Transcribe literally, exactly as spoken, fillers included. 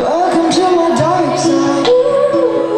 Welcome to my dark side.